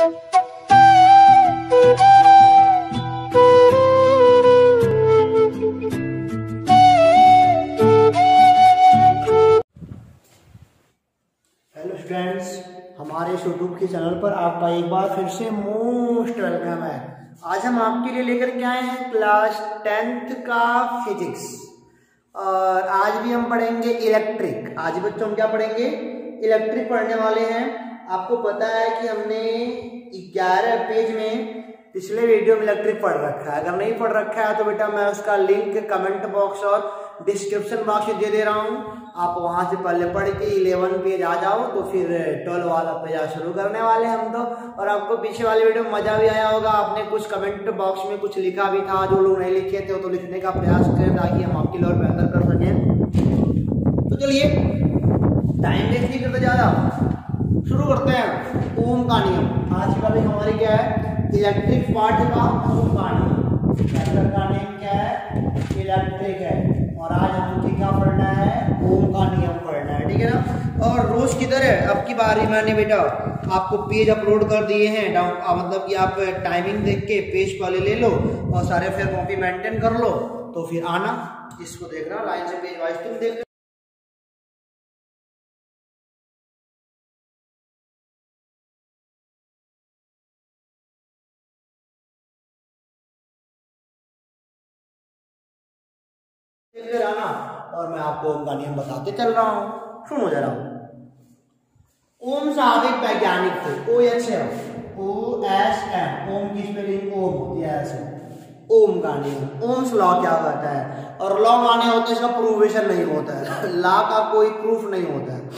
हमारे यूट्यूब के चैनल पर आपका एक बार फिर से मोस्ट वेलकम है। आज हम आपके लिए लेकर के आए हैं क्लास 10th का फिजिक्स। और आज भी हम पढ़ेंगे इलेक्ट्रिक। आज बच्चों हम क्या पढ़ेंगे? इलेक्ट्रिक पढ़ने वाले हैं। आपको पता है कि हमने 11 पेज में पिछले वीडियो में इलेक्ट्रिक पढ़ रखा है। अगर नहीं पढ़ रखा है तो बेटा मैं उसका लिंक कमेंट बॉक्स और डिस्क्रिप्शन बॉक्स में दे रहा हूँ। आप वहाँ से पहले पढ़ के 11 पेज आ जाओ, तो फिर 12 वाला पेज शुरू करने वाले हम तो। और आपको पीछे वाले वीडियो में मज़ा भी आया होगा। आपने कुछ कमेंट बॉक्स में कुछ लिखा भी था, जो लोग नहीं लिखे थे तो लिखने का प्रयास करें ताकि हम आपके लिए और बेहतर कर सकें। तो चलिए टाइम वेस्ट नहीं करते ज़्यादा, शुरू करते हैं ओम का नियम। आज का भी हमारे क्या है? इलेक्ट्रिक पार्ट का ओम का नियम। चैप्टर का नेम क्या है? इलेक्ट्रिक है। और आज हमको क्या पढ़ना है? ओम का नियम पढ़ना है, ठीक है ना। और रोज किधर है अब की बारी? मैंने बेटा आपको पेज अपलोड कर दिए हैं, मतलब कि आप टाइमिंग देख के पेज पहले ले लो और सारे फिर कॉपी मेंटेन कर लो, तो फिर आना इसको देखना लाइन से पेज वाइज तुम देख। और मैं आपको ओम का नियम बताते चल रहा हूँ, सुनो जरा। ओम साहब वैज्ञानिक थे। OSM ओम किस पे लिंग? ओम, यस। ओम का नियम, ओम्स लॉ क्या कहता है? और लॉ माने होते हैं इसका प्रूवेशन नहीं होता है, लॉ का कोई प्रूफ नहीं होता है।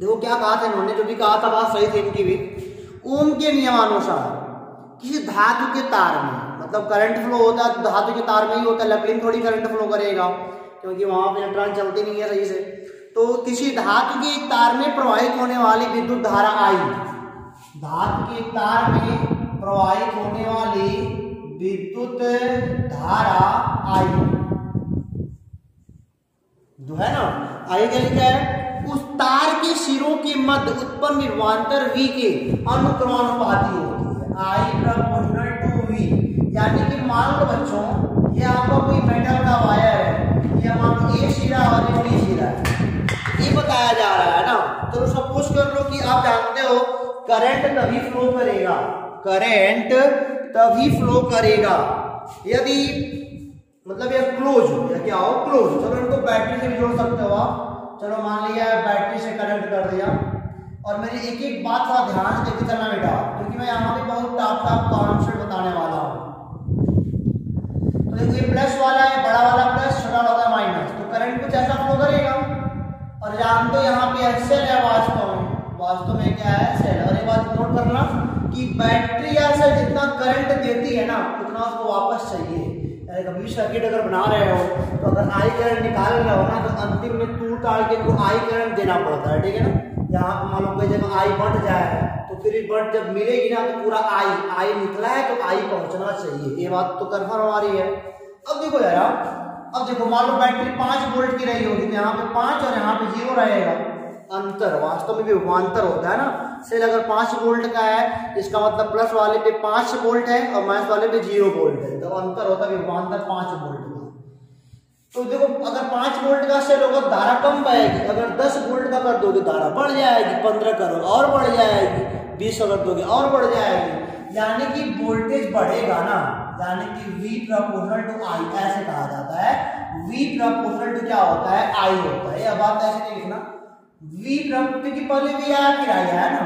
देखो क्या कहा था इन्होंने, जो भी कहा था बात सही थी इनकी भी। ओम के नियमानुसार किसी धातु के तार में, मतलब करंट फ्लो होता है धातु के तार में ही होता है, लकड़ी में थोड़ी करंट फ्लो करेगा क्योंकि वहाँ पे इलेक्ट्रॉन चलती नहीं है सही से। तो किसी धातु के तार में प्रवाहित होने वाली विद्युत धारा आई, धातु के तार में प्रवाहित होने वाली विद्युत धारा आई जो है ना, आगे क्या लिखा है? उस तार के सिरों के मध्य उत्पन्न विभवांतर V के अनुक्रमानुपाती होती है। I = V। यानी कि मान लो बच्चों, ये आपका कोई मेटल का वायर है, ये मान ए सिरा और ये बी सिरा है, ये बताया जा रहा है ना। तो सपोज कर लो कि आप जानते हो करंट तभी फ्लो करेगा, करंट तभी फ्लो करेगा यदि मतलब ये क्लोज हो या क्या हो, क्लोज। चलो इनको बैटरी से भी जोड़ सकते हो आप। चलो मान लिया बैटरी से कनेक्ट कर दिया। और मेरी एक एक बात थोड़ा ध्यान से देखते चलना बेटा, क्योंकि मैं यहाँ पे बहुत टॉप टॉप कॉन्सेप्ट बताने वाला हूँ। तो ये प्लस वाला है, बड़ा वाला प्लस, छोटा वाला माइनस, तो करंट कुछ ऐसा फ्लो करेगा। और जानते हो यहाँ पे सेल है, वास्तव में क्या है? सेल। और एक बात नोट करना कि बैटरी या सेल जितना करंट देती है ना, उतना उसको वापस चाहिए। यानी कभी सर्किट अगर बना रहे हो तो अगर आई करंट निकाल रहे हो ना, तो अंतिम में टूट टाड़ के तो आई करंट देना पड़ता है, ठीक है ना। यहाँ मान लो कोई जगह आई बढ़ जाए तो फिर बढ़ जब मिलेगी ना तो पूरा आई निकला है तो आई पहुंचना चाहिए, ये बात तो कन्फर्म हमारी है। अब देखो यार, अब देखो मान लो बैटरी 5 वोल्ट की रही होगी तो यहाँ पे 5 और यहाँ पे 0 रहेगा अंतर। वास्तव में भी विभवांतर होता है ना। सेल अगर 5 वोल्ट का है, इसका मतलब प्लस वाले पे 5 वोल्ट है और माइनस वाले पे 0 वोल्ट है, तो अंतर होता है विभवांतर 5 वोल्ट का। तो देखो अगर 5 वोल्ट का सेल होगा धारा कम पाएगी, अगर 10 वोल्ट का कर दोगे धारा बढ़ जाएगी, 15 करो और बढ़ जाएगी, 20 अगर दोगे और बढ़ जाएगी, यानी कि वोल्टेज बढ़ेगा ना। यानी कि V = I ऐसे कहा जाता है। V = क्या होता है? I होता है। अब आप ऐसे नहीं लिखना V, पहले V आया फिर I आया ना,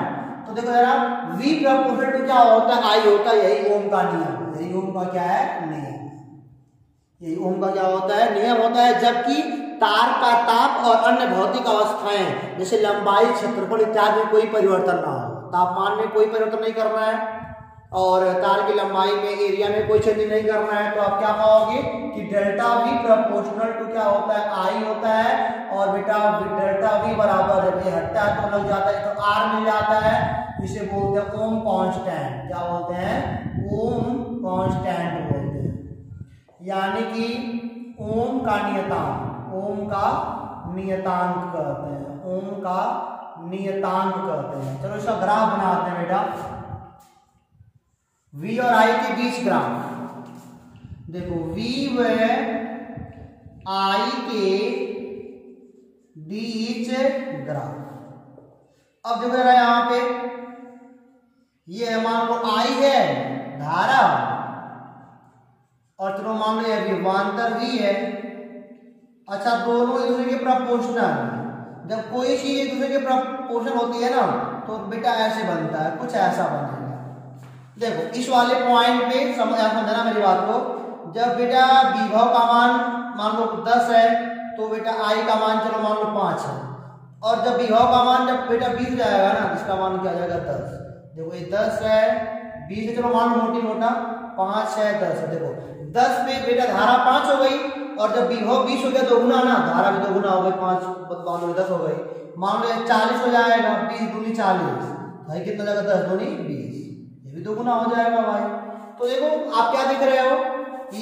तो देखो जरा V = क्या होता है? I होता है। यही ओम का नियम, यही ओम का क्या है? नियम। यही ओम का क्या होता है? नियम होता है। जबकि तार का ताप और अन्य भौतिक अवस्थाएं जैसे लंबाई, क्षेत्रफल इत्यादि में कोई परिवर्तन ना हो, तापमान में कोई परिवर्तन नहीं करना है और तार की लंबाई में, एरिया में कोई चेंज नहीं करना है, तो आप क्या पाओगे कि ΔV = क्या होता है? I होता है। और बेटा ΔV बराबर है, हटता है तो लग जाता है, तो R मिल जाता है, जिसे बोलते हैं ओम कांस्टेंट। क्या बोलते हैं? ओम कांस्टेंट बोलते हैं। यानी कि ओम का नियतांक, ओम का नियतांक कहते हैं, ओम का नियतांक कहते हैं। चलो इसका ग्राफ बनाते हैं बेटा, V और I के बीच ग्राफ देखो, V व I के बीच ग्राफ। अब देखो जरा यहां पे ये मान लो I है धारा, और चलो मान लो ये विभवांतर V है। अच्छा दोनों एक दूसरे के प्रोपोर्शनल, जब कोई चीज एक दूसरे के प्रोपोर्शनल होती है ना तो बेटा ऐसे बनता है, कुछ ऐसा बनेगा। देखो इस वाले पॉइंट पे समझना मेरी बात को, जब बेटा विभव का मान लो 10 है तो बेटा I का मान चलो मान लो 5 है, और जब विभव का मान जब बेटा 20 जाएगा ना इसका मान क्या जाएगा 10। देखो ये 10 है 20 है, चलो मान मोटी मोटा 5 है 10 है। देखो 10 पे बेटा धारा 5 हो गई, और जब विभव 20 हो गया तो गुना ना, धारा भी दोगुना हो गई 5 10 हो गई, मान लो 40 हो जाएगा, 20 दूनी 40 भाई कितना जाएगा 10 दूनी 20, ये भी दोगुना हो जाएगा भाई। तो देखो आप क्या देख रहे हो,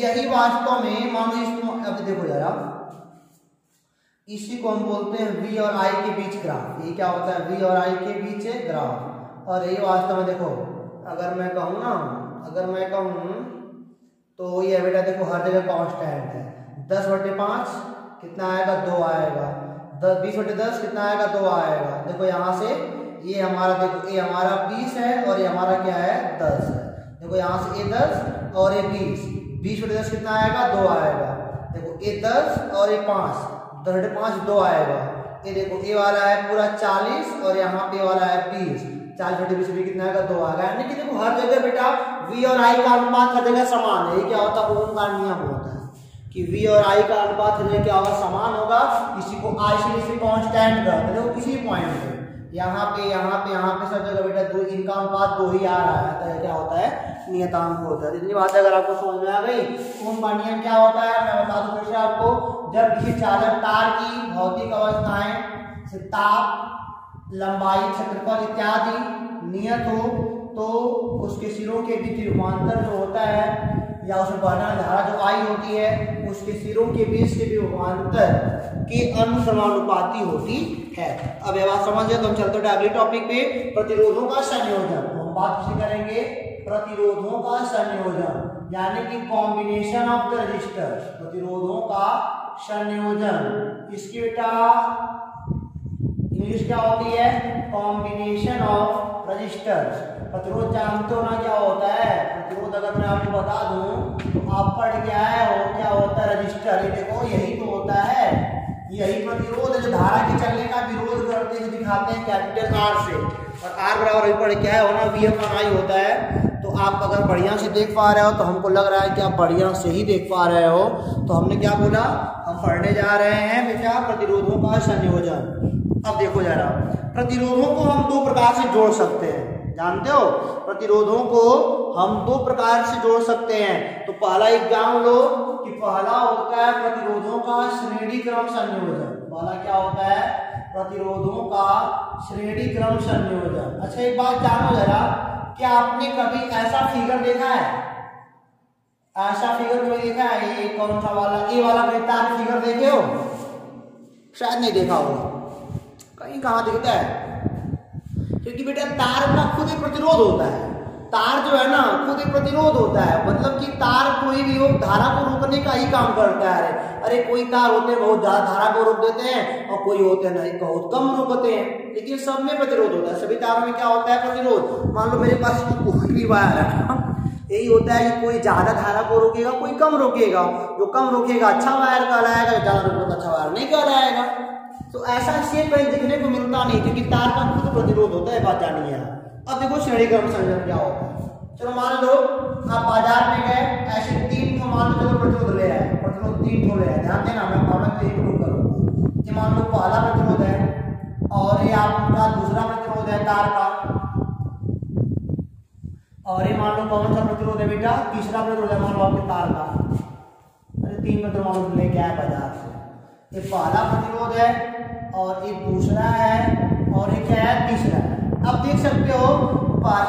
यही वास्तव में मान लो इसको, अब देखो जरा इसी को हम बोलते हैं V और I के बीच ग्राफ। ये क्या होता है V और I के बीच ग्राफ, और ये वास्तव में देखो अगर मैं कहूँ तो ये बेटा देखो हर जगह कॉन्स्टेंट है, 10/5 कितना आएगा 2 आएगा, 20/10 कितना आएगा 2 आएगा। देखो यहाँ से ये हमारा देखो ये हमारा 20 है और ये हमारा क्या है 10 है। देखो यहाँ से ये 10 और ये 20, 20/10 कितना आएगा 2 आएगा। देखो ये 10 और ये 5, 10/5 2 आएगा। ये देखो ये वाला है पूरा 40 और यहाँ पे वाला है 20, 40/20 भी कितना आएगा 2 आएगा। यानी कि देखो हर जगह बेटा V और I का अनुपात हर जगह समान है। ये क्या होता है ओम का नियम होता है कि V और I का अनुपात है क्या होगा समान होगा, इसी को I से कॉन्स्टेंट कहते हैं। किसी पॉइंट पे यहाँ पे सब जगह बेटा दो इनका अनुपात 2 ही आ रहा है, तो क्या होता है नियतांक होता है। इतनी बात अगर आपको समझ में आ गई। ओम का नियम क्या होता है मैं बता दूं फिर से आपको, जब किसी चालक तार की भौतिक अवस्थाएं ताप लंबाई क्षेत्रफल इत्यादि नियत हो तो उसके सिरों के बीच विभवांतर जो होता है या उसमें बहने वाली धारा जो I होती है उसके सिरों के बीच के विभवांतर के अनुसमानुपाती होती है। अब यह बात समझ गए तो हम चलते हैं अगले टॉपिक पे, प्रतिरोधों का संयोजन। हम बात करेंगे प्रतिरोधों का संयोजन यानी कि कॉम्बिनेशन ऑफ द रेजिस्टर, प्रतिरोधों का संयोजन। इसकी बेटा इंग्लिश क्या होती है कॉम्बिनेशन ऑफ रजिस्टर्स। प्रतिरोध जानते हो ना क्या होता है, प्रतिरोध अगर मैं आपको बता दूं तो आप पढ़ क्या है वो क्या होता है रजिस्टर। ये देखो यही तो होता है, यही प्रतिरोध जो धारा के चलने का विरोध करते हुए दिखाते हैं कैपिटल R से, और R बराबर अभी पढ़ क्या है होना VFI होता है। तो आप अगर बढ़िया से देख पा रहे हो तो हमको लग रहा है कि आप बढ़िया से ही देख पा रहे हो। तो हमने क्या बोला हम पढ़ने जा रहे हैं बेटा प्रतिरोधों का संयोजन। अब देखो जरा प्रतिरोधों को हम 2 प्रकार से जोड़ सकते हैं, जानते हो प्रतिरोधों को हम 2 प्रकार से जोड़ सकते हैं। तो पहला एक जान लो कि पहला होता है प्रतिरोधों का श्रेणी क्रम संयोजन। पहला क्या होता है प्रतिरोधों का श्रेणी क्रम संयोजन। अच्छा एक बात जानो जरा, क्या आपने कभी ऐसा फिगर देखा है, ऐसा फिगर जो देखा है ये कौन सा वाला ये वाला बेतार फिगर देखे हो, शायद नहीं देखा होगा, कहीं कहाँ दिखता है। क्योंकि बेटा तार का खुद ही प्रतिरोध होता है, तार जो है ना खुद ही प्रतिरोध होता है, मतलब कि तार कोई भी हो धारा को रोकने का ही काम करता है। अरे कोई तार होते हैं बहुत ज्यादा धारा को रोक देते हैं और कोई होते हैं ना बहुत कम रोकते हैं, लेकिन सब में प्रतिरोध होता है, सभी तारों में क्या होता है प्रतिरोध। मान लो मेरे पास कोई भी वायर है, यही होता है कि कोई ज्यादा धारा को रोकेगा कोई कम रोकेगा, जो कम रोकेगा अच्छा वायर कहलाएगा, जो ज्यादा रोकेगा अच्छा वायर नहीं कहलाएगा। तो ऐसा शेप कहीं देखने को मिलता नहीं क्योंकि तार का खुद प्रतिरोध होता है, बात जानी है। अब देखो श्रेणी क्रम संयोजन क्या होता है। चलो मान लो आप बाजार में गए, ऐसे 3 को मान लो प्रतिरोध ले आए, प्रतिरोध 3 को ले आए, ध्यान देना मैं ये मान लो पहला प्रतिरोध है और ये आपका दूसरा प्रतिरोध है तार का, और ये मान लो कौन सा प्रतिरोध है बेटा तीसरा प्रतिरोध है मान लो आपके तार का। अरे 3 में तो मान लो लेके आए बाजार से, ये पहला प्रतिरोध है और ये दूसरा है और ये क्या है तीसरा है। अब देख सकते हो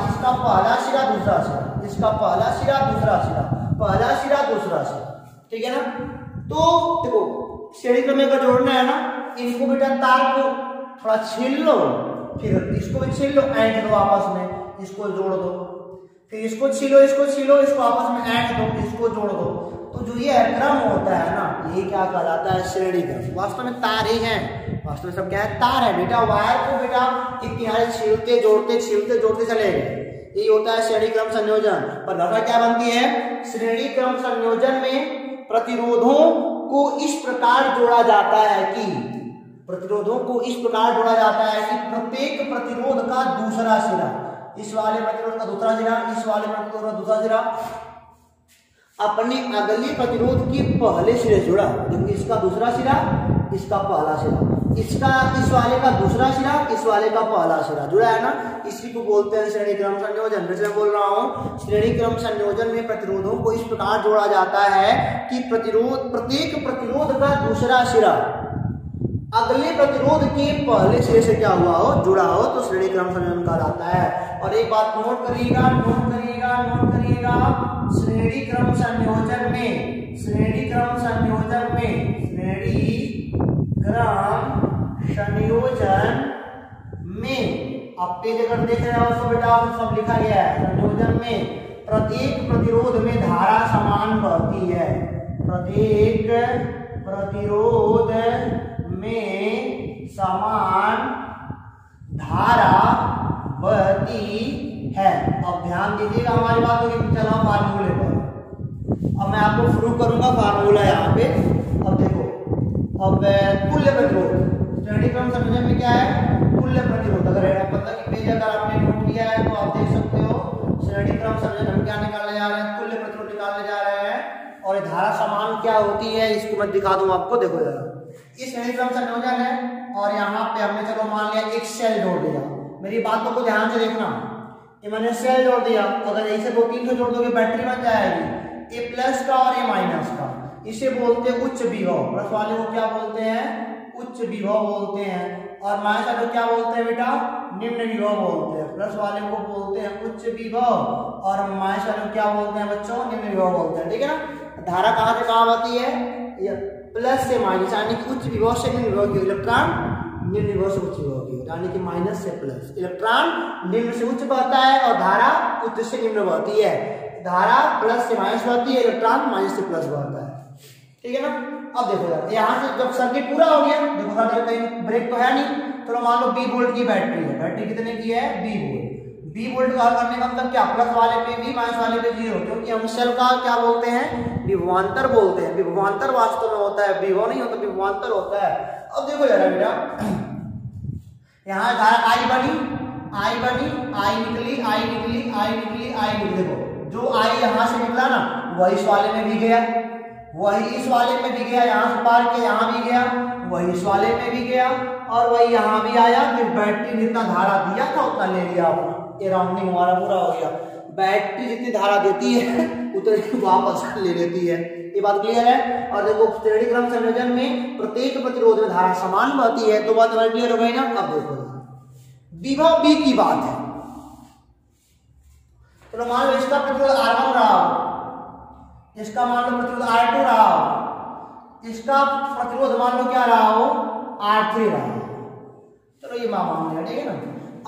इसका पहला सिरा दूसरा सिरा, इसका पहला सिरा दूसरा सिरा, पहला सिरा दूसरा सिरा, ठीक है ना। तो देखो श्रेणी क्रम का जोड़ना है ना, इनको बेटा तार को थोड़ा छील लो फिर इसको भी छील लो ऐंठ दो आपस में, इसको जोड़ दो, फिर इसको छीलो, इसको छीलो, इसको आपस में ऐंठ दो, इसको जोड़ दो। तो जो ये क्रम होता है ना, ये क्या कहलाता है? श्रेणी क्रम। वास्तव में तार ही है, वास्तव में सब क्या है? तार है बेटा। वायर को बेटा इतने छीलते जोड़ते चले गए, ये होता है श्रेणी क्रम संयोजन। पर घटना क्या बनती है? श्रेणी क्रम संयोजन में प्रतिरोधों को इस प्रकार जोड़ा जाता है कि प्रत्येक प्रतिरोध का दूसरा सिरा, इस वाले प्रतिरोध का दूसरा सिरा, इस वाले प्रतिरोध का दूसरा सिरा अपने अगली प्रतिरोध की पहले सिरे जुड़ा। जबकि इसका दूसरा सिरा, इसका पहला सिरा, इसका इस वाले का दूसरा सिरा, इस वाले का पहला सिरा जुड़ा है ना, इसी को बोलते हैं श्रेणी क्रम संयोजन। जैसे मैं बोल रहा हूँ, श्रेणी क्रम संयोजन में प्रतिरोधों को इस प्रकार जोड़ा जाता है कि प्रतिरोध प्रत्येक प्रतिरोध का दूसरा सिरा अगले प्रतिरोध के पहले सिरे से क्या हुआ हो, जुड़ा हो, तो श्रेणी क्रम संयोजन कहलाता है। और एक बात नोट करिएगा, श्रेणी क्रम संयोजन में आप पेज अगर देख रहे हो तो बेटा आप सब लिखा गया है। संयोजन में प्रत्येक प्रतिरोध में धारा समान बहती है, अब ध्यान दीजिएगा हमारी बात होगी। चलो फार्मूले पर अब मैं आपको प्रूव करूंगा फार्मूला यहाँ पे। अब देखो, अब तुल्य प्रतिरोध श्रेणी क्रम संयोजन में क्या है? तुल्य प्रतिरोध। अगर मतलब कि पेज अगर आपने नोट किया है तो आप देख सकते हो, श्रेणी क्रम संयोजन हम क्या निकालने जा रहे हैं? तुल्य प्रतिरोध निकालने जा रहे हैं। और धारा समान क्या होती है इसको मैं दिखा दूं आपको। देखो जरा, ये श्रेणी क्रम संयोजन है और यहाँ पे हमने चलो मान लिया एक सेल जोड़ दिया। मेरी बात को ध्यान से देखना, ये मैंने सेल जोड़ दिया। अगर ऐसे 2-3 जोड़ दोगे बैटरी बन जाएगी, ए प्लस का और ए माइनस का। इसे बोलते हैं उच्च विभव, प्लस वाले को क्या बोलते हैं? उच्च विभव बोलते हैं। और माइनस वाले को क्या बोलते हैं बेटा? निम्न विभव बोलते हैं। प्लस वाले को बोलते हैं उच्च विभव और माइनस वाले को क्या बोलते हैं बच्चों? निम्न विभव बोलते हैं। ठीक है ना। धारा कहाँ से कहाँ आती है? प्लस से माइनस, यानी कि उच्च विभव से निम्न विभव की। इलेक्ट्रॉन निम्न विभव से उच्च विभव की, यानी कि माइनस से प्लस। इलेक्ट्रॉन निम्न से उच्च बहता है और धारा उच्च से निम्न बहती है। धारा प्लस से माइनस बहती है, इलेक्ट्रॉन माइनस से प्लस बहता है। ठीक है ना। अब देखो यार, यहाँ से जब सर्किट पूरा हो गया, देखो साथ कहीं ब्रेक तो है नहीं। चलो मान लो 20 वोल्ट की बैटरी है। बैटरी कितने की है? 20 वोल्ट। 20 वोल्ट का हल करने का मतलब क्या? प्लस वाले पे भी, माइनस वाले पे 0, क्योंकि हम सेल का क्या बोलते हैं? विभवांतर बोलते हैं। विभवांतर वास्तव में होता है, विभव नहीं होता, विभवांतर होता है। अब देखो जरा बेटा, यहाँ धारा आई निकली। देखो जो आई यहाँ से निकला ना, वही इस वाले में भी गया, वही इस वाले में भी गया, यहाँ से पार के यहाँ भी गया, वही इस वाले में भी गया और वही यहाँ भी आया। फिर बैटरी ने जितना धारा दिया था उतना ले लिया अपना। ये राउंडिंग हमारा पूरा हो गया। बैटरी जितनी धारा देती है उतनी वापस ले लेती है। ये बात क्लियर है। और देखो श्रेणी क्रम संयोजन में प्रत्येक प्रतिरोध में धारा समान बहती है, तो बात क्लियर हो गई ना। अब देखो विभव बी की बात है। चलो मान लो इसका प्रतिरोध R1 रहा, इसका मान लो प्रतिरोध R2 रहा हो, इसका प्रतिरोध मान लो क्या रहा हो? R3 रहा हो। चलो ये मान लिया, ठीक है ना।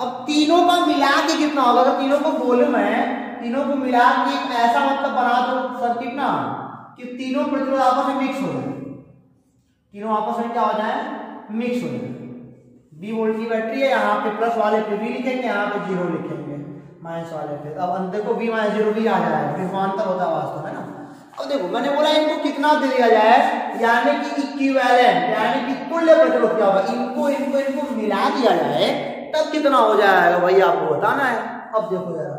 अब तीनों का मिला के कितना होगा? तो तीनों को वॉल्यूम है, तीनों को मिला के ऐसा मतलब बना दो सर्किट ना कि तीनों प्रतिरोध आपस में मिक्स हो जाए, तीनों आपस में क्या हो जाए? मिक्स हो जाए। 20 वोल्ट की बैटरी है, यहाँ पे प्लस वाले पे भी लिखेंगे, यहाँ पे 0 लिखेंगे माइनस वाले पे। अब अंदर को V माइनस 0 भी आ जाएगा, विभवांतर होता है वास्तव में ना। अब देखो मैंने बोला इनको कितना दे दिया जाए, यानी कि इक्विवेलेंट, यानी कि तुल्य प्रतिरोध क्या होगा, इनको इनको इनको मिला दिया जाए तब कितना हो जाएगा भाई आपको बताना है। अब देखो जरा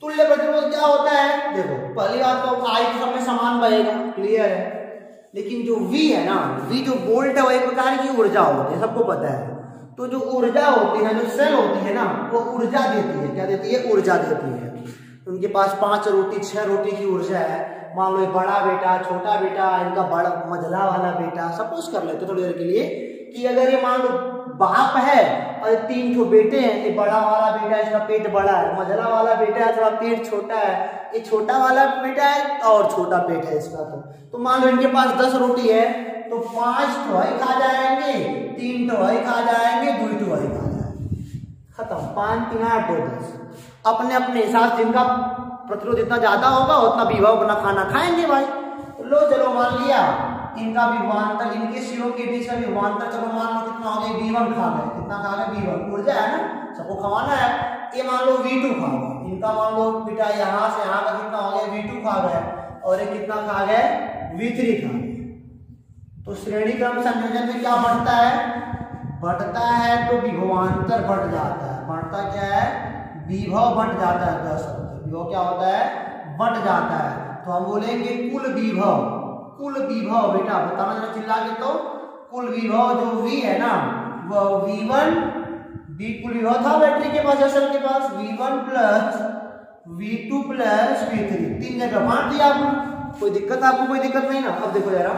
तुल्य प्रतिरोध क्या होता है। देखो पहली बात तो I सब में समान बहेगा, क्लियर है। लेकिन जो V है ना, V जो वोल्ट है वो एक प्रकार की ऊर्जा होती है, सबको पता है। तो जो ऊर्जा होती है, जो सेल होती है ना, वो ऊर्जा देती है। क्या देती है? ऊर्जा देती है। उनके पास 5 रोटी 6 रोटी की ऊर्जा है। मान लो ये बड़ा बेटा, छोटा बेटा, इनका बड़ा मझला वाला बेटा, सपोज कर लेते थोड़ी देर के लिए कि अगर ये मान लो बाप है और 3 बेटे हैं, ये बड़ा वाला बेटा इसका पेट बड़ा है, मझला वाला बेटा है थोड़ा पेट छोटा है, ये छोटा वाला बेटा है और छोटा पेट है इसका। तो मान लो इनके पास 10 रोटी है, तो 5 खा जाएंगे, 3 खा जाएंगे, 2 खा जाएंगे। खत्म, 5 3 8 2 10। अपने अपने हिसाब, जिनका प्रतिरोध इतना ज्यादा होगा उतना विभव बना खाना खाएंगे भाई। लो चलो मान लिया इनका विभवांतर, इनके शिरों के बीच का विभवांतर चलो मान लो कितना हो गया, V1 खा गए, कितना खा गया V1, ऊर्जा है ना, सबको खवाना है। ये मान लो V2 खा गया, इनका मान लो बेटा यहाँ से यहाँ का कितना हो गया V2 खा गया, और ये कितना खा गया V3 खा गया। तो श्रेणी क्रम संयोजन में क्या बढ़ता है, बढ़ता है तो विभवांतर बढ़ जाता है, बढ़ता क्या है विभव बढ़ जाता है, दस विभव क्या होता है बढ़ जाता है। तो हम बोलेंगे कुल विभव, कुल विभव बेटा बताना जरा चिल्ला के, तो कुल विभव जो V है ना वो V1 V कुल विभव था बैटरी के पास असल के पास V1 plus V2 plus V3, 3 जगह बांट दिया आपको, कोई दिक्कत आपको कोई दिक्कत नहीं ना। अब देखो जरा,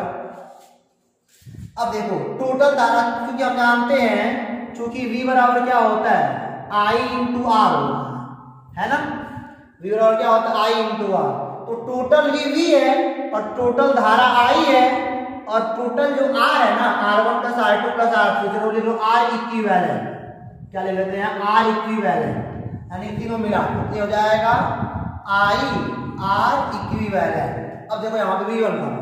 अब देखो टोटल धारा, क्योंकि हम जानते हैं चूंकि V बराबर क्या होता है I इंटू आर है ना, V बराबर क्या होता है I इंटू आर, तो टोटल भी V है और टोटल धारा I है और टोटल जो R है ना R1 plus R2 plus R3 चलो लिख लो R इक्विवेलेंट, क्या ले लेते हैं R इक्विवेलेंट, यानी तीनों मिला ये हो जाएगा I R इक्विवेलेंट। अब देखो यहाँ पे V1 का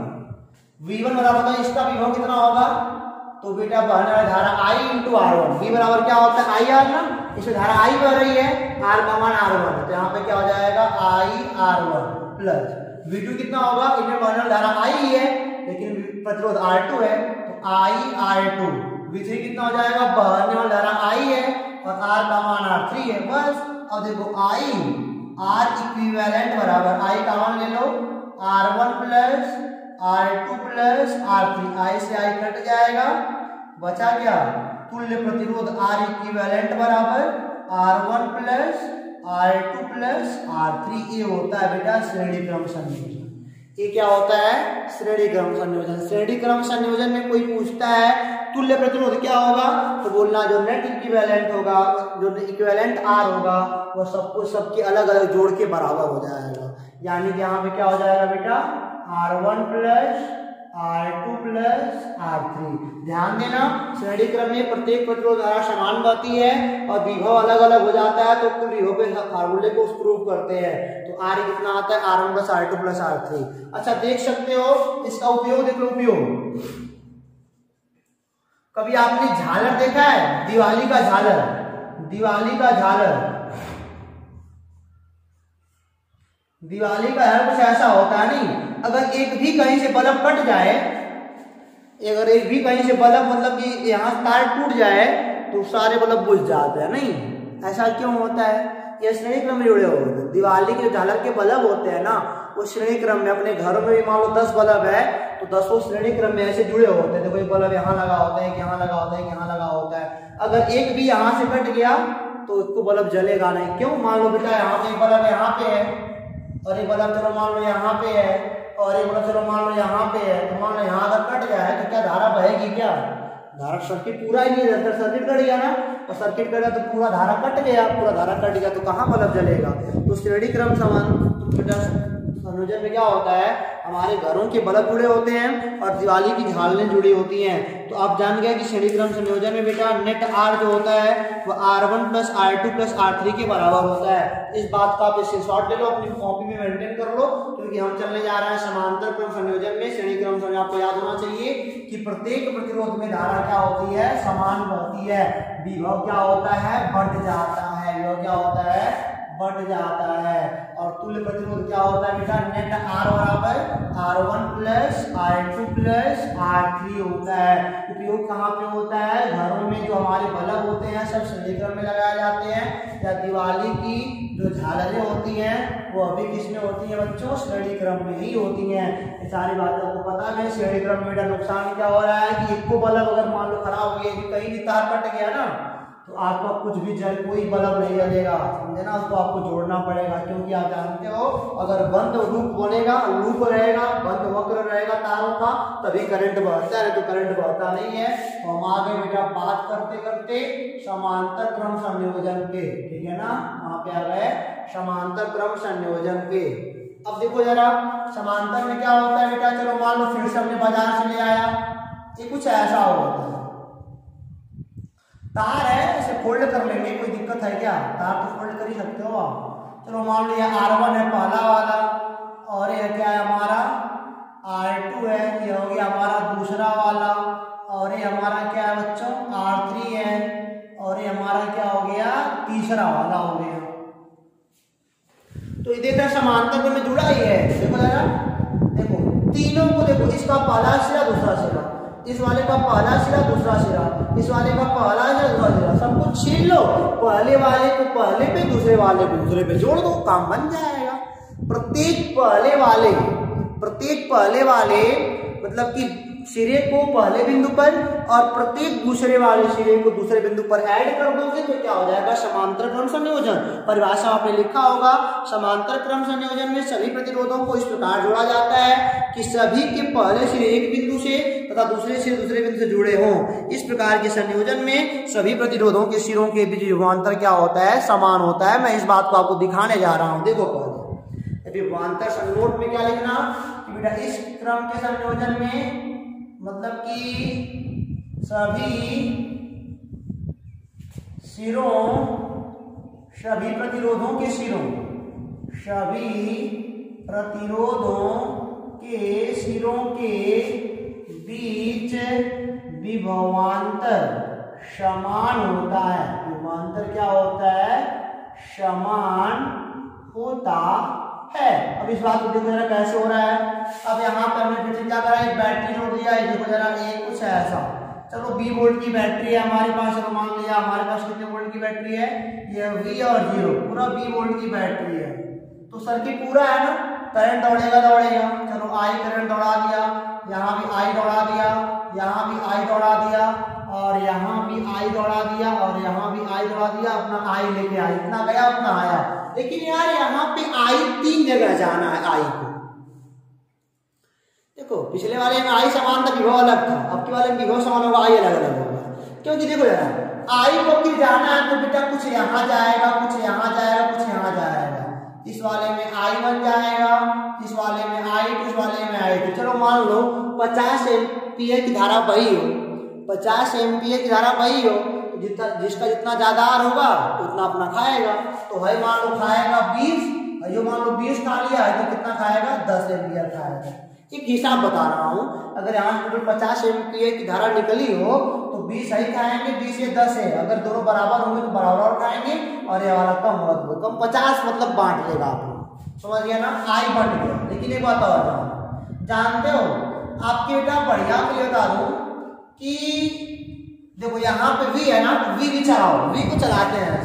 V1 बराबर था, इसका विभव कितना होगा तो बेटा बहने वाली धारा I इंटू R1, V बराबर क्या होता है I R ना, इसमें धारा I बह रही है, R का मान R1, तो यहाँ पे क्या हो जाएगा I R1 प्लस V2 कितना होगा, इसमें बहने वाली धारा I ही है लेकिन प्रतिरोध R2 है तो I R2, V3 कितना हो जाएगा बहने वाली धारा I है और R का मान R3 है बस। अब देखो I R इक्विवेलेंट बराबर I का मान ले लो R1 plus R2 plus R3, I से I कट जाएगा, बचा क्या तुल्य प्रतिरोध R इक्विवेलेंट बराबर R1 plus R2 plus R3, ये होता है बेटा श्रेणी क्रम संयोजन। ये क्या होता है श्रेणी क्रम संयोजन। श्रेणी क्रम संयोजन में कोई पूछता है तुल्य प्रतिरोध क्या होगा तो बोलना जो नेट इक्विवेलेंट होगा, जो इक्विवेलेंट R होगा वो सबको सबके अलग अलग जोड़ के बराबर हो जाएगा, यानी कि यहाँ पे क्या हो जाएगा बेटा R1 plus R2 plus R3। ध्यान देना श्रेणी क्रम में प्रत्येक प्रतिरोध धारा समान बहती है और विभव अलग अलग हो जाता है, तो कुल विभव के फार्मूले को प्रूव करते हैं, तो R कितना आता है R1 plus R2 plus R3। अच्छा देख सकते हो इसका उपयोग, देख लो उपयोग, कभी आपने झालर देखा है दिवाली का झालर, दिवाली का झालर, दिवाली का हर कुछ ऐसा होता है नहीं, अगर एक भी कहीं से बल्ब कट जाए, अगर एक भी कहीं से बल्ब मतलब कि यहाँ तार टूट जाए तो सारे बल्ब बुझ जाते हैं नहीं, ऐसा क्यों होता है, ये श्रेणी क्रम में जुड़े होते हैं। दिवाली के झालर के बल्ब होते हैं ना वो श्रेणी क्रम में, अपने घरों में भी मान लो 10 बल्ब है तो 10 श्रेणी क्रम में ऐसे जुड़े होते हैं। देखो ये बल्ब यहाँ लगा होता है, यहाँ लगा होता है, यहाँ लगा होता है, अगर एक भी यहाँ से कट गया तो उसको बल्ब जलेगा नहीं, क्यों, मान लो बेटा यहाँ पे बल्ब यहाँ पे है और ये बल्ब चलो मान लो यहाँ पे है और ये बल्ब चलो मान लो यहाँ पे है, तो मान लो यहाँ अगर कट गया है तो क्या धारा बहेगी, क्या धारा सर्किट पूरा ही नहीं रहता, सर्किट कट गया ना, और सर्किट कट गया तो पूरा धारा कट गया, पूरा धारा कट गया तो कहाँ बल्ब जलेगा। तो श्रेणी क्रम संयोजन में क्या होता है हमारे घरों के बल्ब जुड़े होते हैं और दिवाली की झालरें जुड़ी होती हैं, तो आप जान गए कि श्रेणी क्रम संयोजन में बेटा नेट आर जो होता है वो R1 plus R2 plus R3 के बराबर होता है। इस बात का आप इससे शॉर्ट ले लो, अपनी कॉपी में मेंटेन कर लो, क्योंकि हम चलने जा रहे हैं समांतर क्रम संयोजन में। श्रेणी क्रम संयोजन आपको याद होना चाहिए कि प्रत्येक प्रतिरोध में धारा क्या होती है समान होती है, विभव क्या होता है बढ़ जाता है, विभव क्या होता है बढ़ जाता है, और तुल्य प्रतिरोध क्या होता है बेटा नेट R बराबर R1 plus R2 plus R3 होता है। उपयोग कहाँ पे होता है, घरों में जो हमारे बल्ब होते हैं सब श्रेणी क्रम में लगाए जाते हैं, या दिवाली की जो झालरें होती हैं वो अभी किसमें होती है बच्चों श्रेणी क्रम में ही होती हैं। ये सारी बातें आपको पता है। श्रेणी क्रम में बेटा नुकसान क्या हो रहा है कि एक बल्ब अगर मान लो खराब हो गया, कहीं भी तार कट गया ना तो आपका कुछ भी जल, कोई बल्ब नहीं जलेगा, समझे ना, उसको आपको जोड़ना पड़ेगा, क्योंकि आप जानते हो अगर बंद लूप बनेगा, लूप रहेगा, बंद वक्र रहेगा तारों का, तभी करंट बढ़ता है, तो करंट बढ़ता नहीं है। तो हम आगे बेटा बात करते करते समांतर क्रम संयोजन के, ठीक है ना, वहाँ पे आ गए समांतर क्रम संयोजन के। अब देखो जरा समांतर में क्या होता है बेटा, चलो मान लो फिर से हमने बाजार से ले आया, ये कुछ ऐसा होता है, तार है इसे फोल्ड कर लेंगे, कोई दिक्कत है क्या? तार तो फोल्ड कर ही सकते हो आप। चलो मान लो ये R1 है पहला वाला, और ये क्या है हमारा R2 है, ये हो गया हमारा दूसरा वाला, और ये हमारा क्या है बच्चों R3 है, और ये हमारा क्या हो गया तीसरा वाला हो गया। तो ये देखना समांतर में जुड़ा ही है, देखो जरा, देखो तीनों को देखो, इसका पहला सिरा दूसरा सिरा, इस वाले का पहला सिरा दूसरा सिरा, इस वाले का पहला सिरा दूसरा सिरा, सबको छीन लो, पहले वाले को पहले पे, दूसरे वाले को दूसरे पे जोड़ दो, काम बन जाएगा। प्रत्येक पहले वाले मतलब कि सिरे को पहले बिंदु पर और प्रत्येक दूसरे वाले सिरे को दूसरे बिंदु पर ऐड कर दोगे तो क्या हो जाएगा समांतर क्रम संयोजन। परिभाषा आपने लिखा होगा, समांतर क्रम संयोजन में सभी प्रतिरोधों को इस प्रकार जोड़ा जाता है कि सभी के पहले सिरे एक बिंदु से तथा दूसरे सिरे दूसरे बिंदु से जुड़े हों। इस प्रकार के संयोजन में सभी प्रतिरोधों के सिरों के बीच विभवांतर क्या होता है, समान होता है। मैं इस बात को आपको दिखाने जा रहा हूँ। देखो पहले विभवांतर संयोजन में क्या लिखना कि बेटा इस क्रम के संयोजन में मतलब कि सभी प्रतिरोधों के सिरों के बीच विभवांतर समान होता है। विभवांतर क्या होता है, समान होता है। अब इस बात को देखो जरा कैसे हो रहा है। अब यहाँ पर हमने फिर से क्या करा, एक बैटरी जोड़ दिया, देखो जरा ये कुछ है ऐसा। चलो 20 वोल्ट की बैटरी है हमारे पास, चलो मान लिया हमारे पास कितने वोल्ट की बैटरी है, ये V और 0 पूरा 20 वोल्ट की बैटरी है। तो सर्किट पूरा है ना, करंट दौड़ेगा। चलो I करंट दौड़ा दिया, यहाँ भी I दौड़ा दिया, यहाँ भी I दौड़ा दिया, और यहाँ भी I दौड़ा दिया, और यहाँ भी I दौड़ा दिया, अपना I लेके आई, इतना गया उतना आया। लेकिन यार यहाँ पे I तीन जगह जाना है। I को देखो, पिछले वाले में I समान था, विभव अलग था, अब के वाले में विभव समान होगा, I अलग अलग होगा, क्योंकि देखो यार I को फिर जाना है तो बेटा कुछ यहाँ जाएगा, कुछ यहाँ जाएगा, कुछ यहाँ जाएगा। इस वाले में I1 जाएगा, इस वाले में I2, इस वाले में I2। चलो मान लो 50 एम्पीयर की धारा बही हो, 50 एम्पीयर की धारा बही हो, जिसका जितना ज्यादा R होगा उतना अपना खाएगा। तो भाई मान लो खाएगा 20, और ये मान लो 20 खा लिया है तो कितना खाएगा, 10 एम्पीयर खाएगा। एक हिसाब बता रहा हूँ, अगर यहाँ तो 50 एम्पीयर की धारा निकली हो तो 20 सही खाएंगे, 20 या 10 है, अगर दोनों बराबर होंगे तो बराबर खाएंगे, और ये वाला कम होगा तो कम। 50 मतलब बांट लेगा आपको, समझ गया ना, आई बांट गया। लेकिन एक बात और जानते हो आपके बेटा बढ़िया के बता दूं कि देखो यहाँ पे वी है ना, वी भी चलाओ, वी को चलाते हैं।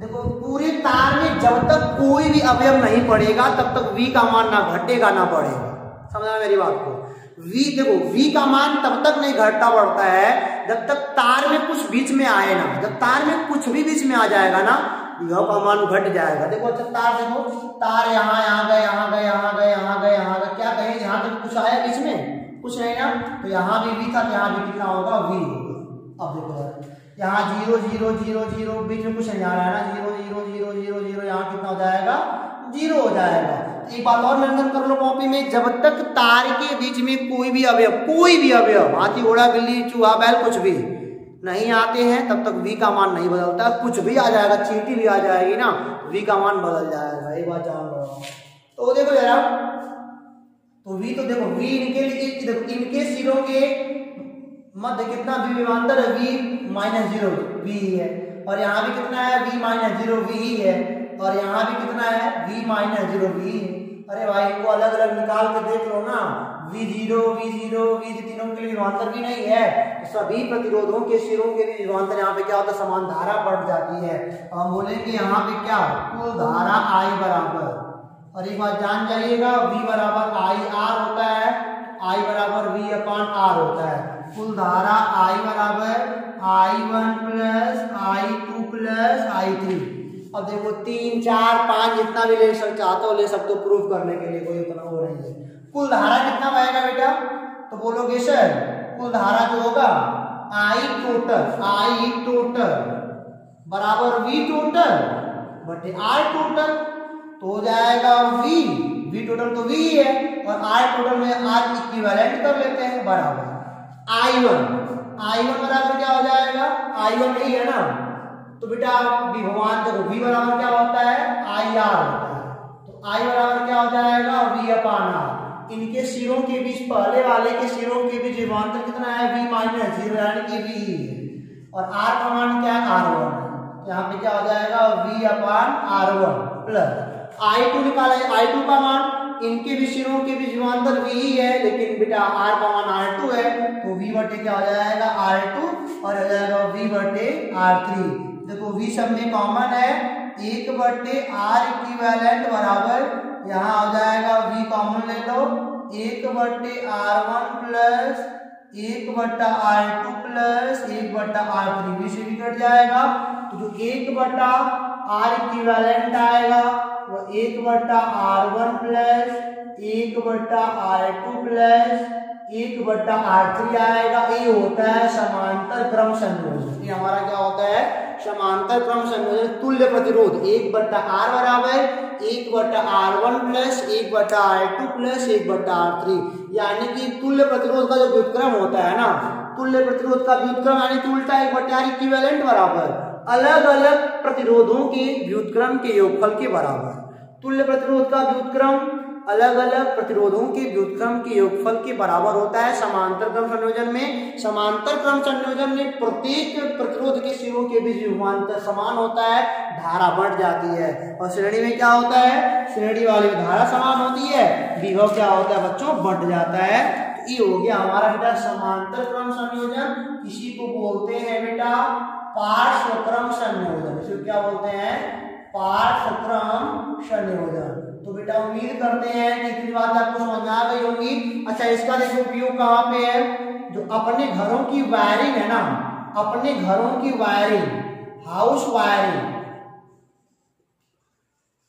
देखो पूरे तार में जब तक कोई भी अवयव नहीं पड़ेगा तब तक वी का मान ना घटेगा ना बढ़ेगा, समझना मेरी बात को। V देखो, V का मान तब तक नहीं घटता बढ़ता है जब तक तार में कुछ बीच में आए ना। जब तार में कुछ भी बीच में आ जाएगा ना, विभव का मान घट जाएगा। देखो अच्छा तार देखो, तार यहाँ यहाँ गए, क्या कहे, यहाँ तक कुछ आया बीच में, कुछ नहीं ना, तो यहाँ भी V था, यहाँ भी कितना होगा, V होगा। अब देखो यहाँ 0 0 0 0 बीच में कुछ नहीं आ रहा है ना, 0 0 0 0 0 यहाँ कितना हो जाएगा, 0 हो जाएगा। एक बात और मेंशन कर लो कॉपी में, जब तक तार के बीच में कोई भी अवयव हाथी घोड़ा बिल्ली चूहा बैल कुछ भी नहीं आते हैं तब तक V का मान नहीं बदलता। कुछ भी आ जाएगा, चींटी भी आ जाएगी ना, V का मान बदल जाएगा, ये बात जान लो। तो देखो जरा, तो V तो देखो, V इनके लिए, इनके सिरों के मध्य कितना विभवांतर है, V -0 V है, और यहाँ भी कितना है, V -0 V ही है, और यहाँ भी कितना है, V -0 V। अरे भाई इनको अलग अलग निकाल के देख लो ना, V तीनों के लिए विभवांतर भी नहीं है। तो सभी प्रतिरोधों के सिरों के लिए विभवांतर यहाँ पे क्या होता है, समान धारा बढ़ जाती है, और हम बोलेंगे यहाँ पे क्या, कुल धारा I बराबर, और एक बात जान जाइएगा, V बराबर I R होता है, I बराबर V अपान R होता है। कुल धारा I बराबर I1 plus I2 plus I3। अब देखो 3 4 5 जितना भी ले सकते हो ले सबको प्रूफ करने के लिए कोई इतना हो रही है। कुल धारा कितना बहेगा बेटा, तो बोलोगे सर कुल धारा जो होगा I टोटल बराबर V टोटल बटे R टोटल, तो हो जाएगा V टोटल तो V है, और R टोटल में R इक्विवेलेंट कर लेते हैं, बराबर I1 I1 बराबर क्या हो जाएगा, I1 ही है ना, तो बेटा आप विभवांतर करो, V बराबर क्या होता है, IR होता है, तो I बराबर क्या हो जाएगा V अपॉन R। इनके सिरों के बीच, पहले वाले के सिरों के बीच विभवांतर कितना है, V माइनस जीरो, यानी कि V ही है, और R का मान क्या है, R1 है, यहाँ पे क्या हो जाएगा V upon R1 plus I2 निकाला है, I2 का मान इनके भी सिरों के बीच विभवांतर V ही है, लेकिन बेटा R का मान R2 है, तो V बटे क्या हो जाएगा R2 और हो जाएगा V बटे R3। देखो V सब में कॉमन है, 1 बटे R इक्विवेलेंट बराबर यहाँ हो जाएगा V कॉमन ले लो, 1 बटे R1 प्लस 1 बटा R2 प्लस 1 बटा R3 भी से भी कट जाएगा, तो जो 1 बटा R इक्विवेलेंट आएगा वो 1 बटा R1 प्लस 1 बटा R2 प्लस 1 बटा R3 आएगा। ये होता है समांतर क्रम संयोजन, ये हमारा क्या होता है समांतर क्रम संयोजन। तुल्य प्रतिरोध 1 बटा R बराबर 1 बटा R1 प्लस 1 बटा R2 प्लस 1 बटा R3, यानी कि तुल्य प्रतिरोध का जो व्युत्क्रम होता है ना, तुल्य प्रतिरोध का व्युत्क्रम यानी कि उल्टा 1 बटा R इक्विवेलेंट बराबर अलग अलग प्रतिरोधों के व्युत्क्रम के योगफल के बराबर। तुल्य प्रतिरोध का व्युत्क्रम अलग अलग प्रतिरोधों के व्युत्क्रम के योगफल के बराबर होता है समांतर क्रम संयोजन में। समांतर क्रम संयोजन में प्रत्येक प्रतिरोध के सिरों के बीच विभवांतर समान होता है, धारा बढ़ जाती है, और श्रेणी में क्या होता है, श्रेणी वाली धारा समान होती है, विभव क्या होता है बच्चों, बढ़ जाता है। ये हो गया हमारा बेटा समांतर क्रम संयोजन। इसी को बोलते हैं बेटा पार्श्व क्रम संयोजन, इसको क्या बोलते हैं, पार्श्व क्रम संयोजन। तो बेटा उम्मीद करते हैं कि इतनी बात आपको समझ में आ गई होगी। अच्छा, इसका देखो उपयोग कहाँ पे है, जो अपने घरों की वायरिंग है ना, अपने घरों की वायरिंग, हाउस वायरिंग,